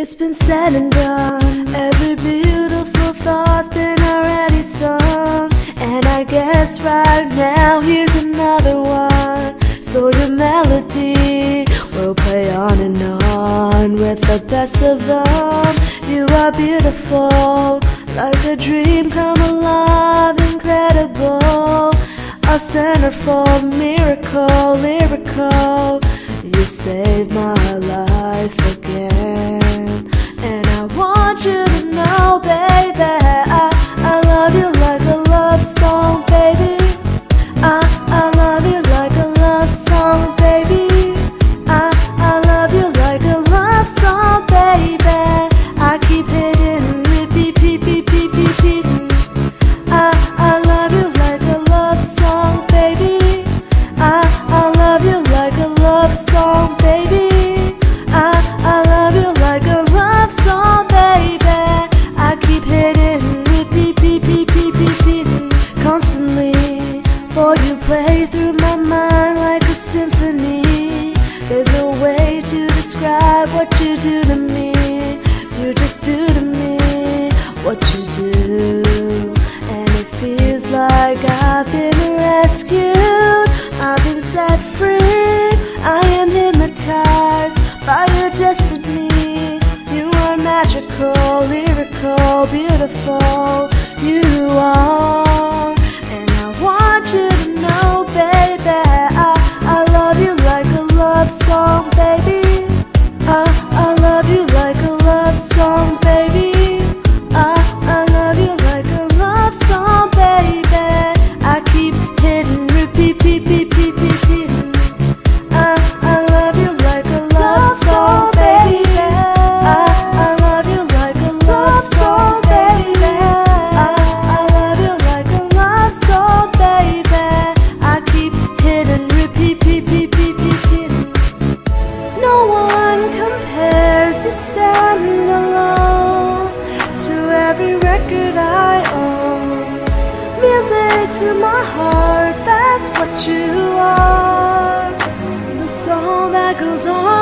It's been said and done. Every beautiful thought's been already sung. And I guess right now here's another one. So your melody will play on and on with the best of them. You are beautiful, like a dream come alive, incredible. A centerfold miracle, lyrical. You saved my life again. And I want you to know, baby, I love you like a love song, baby. I love you like a love song, baby. I love you like a love song, baby. I keep hitting, repeat, repeat, repeat, repeat. I love you like a love song, baby. I love you like a love song, baby. I love you like a love song, baby. I keep hitting, repeat, repeat, repeat, repeat, constantly. For you play through my mind like a symphony. There's no way to describe what you do to me. You just do to me what you do. And it feels like I've been rescued. I've been set free. I am hypnotized by your destiny. You are magical, lyrical, beautiful. You are. And I want you to know, baby, I love you like a love song, baby. I love you like a love song, baby. I love you like a love song, baby. I keep hitting, repeat, repeat, repeat, repeat. I love you like a love song, baby. I love you like a love song, baby. I love you like a love song, baby. I keep hitting, repeat, repeat, repeat, repeat. No one compares to standing alone. To every record I own, music to my heart. That's what you are. The song that goes on.